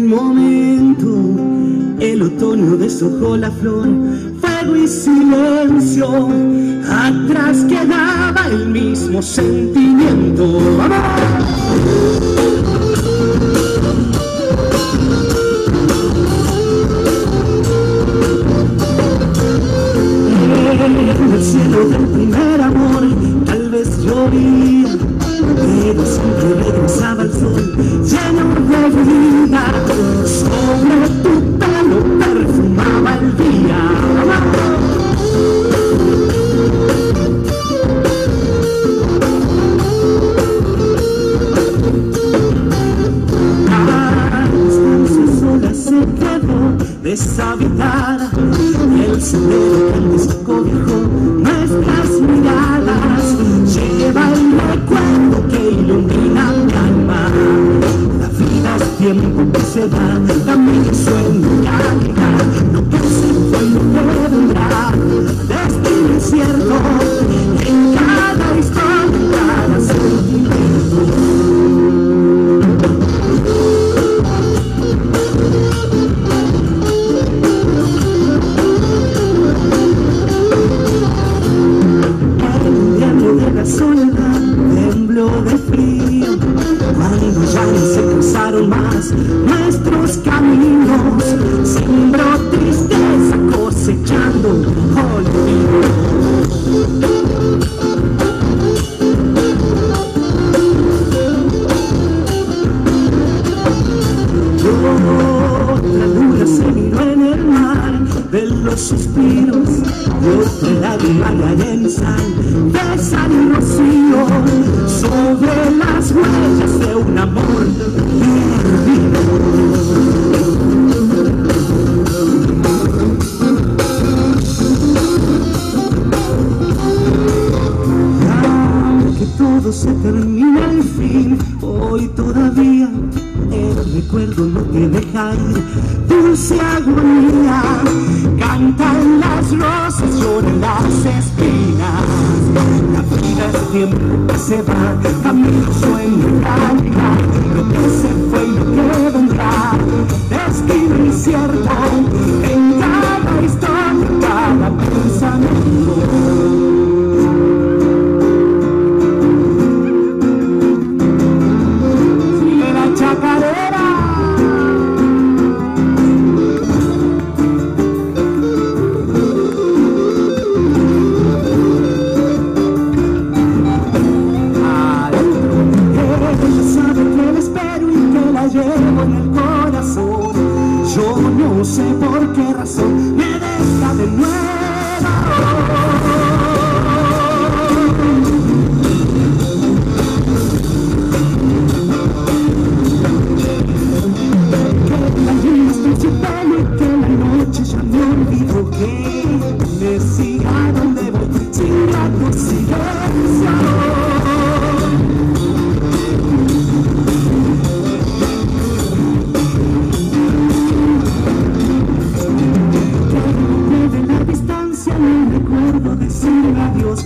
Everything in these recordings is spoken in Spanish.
Un momento, el otoño deshojó la flor, fuego y silencio, atrás quedaba el mismo sentimiento. ¡Vamos! En el cielo del primer amor tal vez llovía, pero siempre regresaba el sol lleno de vida, sobre tu pelo perfumaba el día. Las horas se quedó deshabitada, el sendero que nos cobijó nuestras miradas lleva el recuerdo que ilumina el alma. La vida es tiempo que se va, también el sueño llega, lo que se fue y lo que vendrá, destino incierto en cada historia, en cada sentimiento. Soledad tembló de frío, cuando ya no se cruzaron más nuestros caminos, sembró tristeza cosechando olvido. Otra luna se miró en el mar de los suspiros, otra lágrima cae en sal, besan y rocío sobre las huellas de un amor perdido. Aunque todo se termina al fin, hoy todavía el recuerdo no te deja ir, dulce agonía. Cantan las rosas, lloran las espinas. La vida es tiempo que se va, camino, sueño, calma. Lo que se fue y lo que vendrá, destino incierto en cada historia, cada pensamiento. No sé por qué razón me deja de nuevo. Que la luna esté en su pelo y que la noche ya me olvidó, que me siga donde voy sin la conciencia.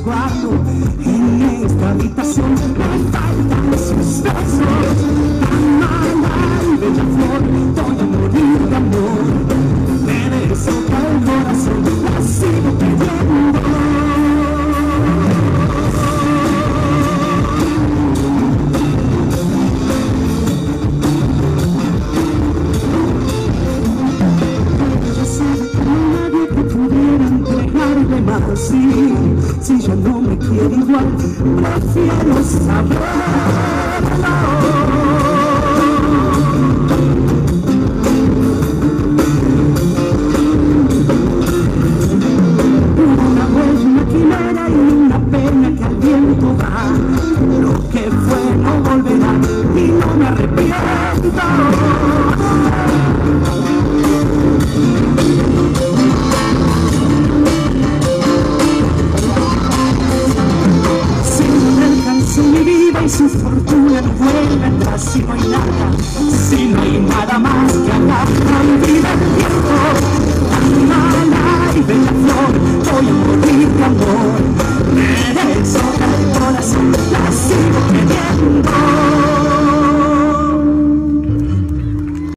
Cuando en esta habitación me faltan sus besos, tan mala y bella flor, voy a morir de amor, me desata el corazón, la sigo creyendo. Sí, si yo no me quiero igual, prefiero saberlo. Una voz, una quimera y una pena que al viento va. Lo que fue no volverá y no me arrepiento. Si mi vida y su fortuna no vuelven atrás, si no hay nada, si no hay nada más.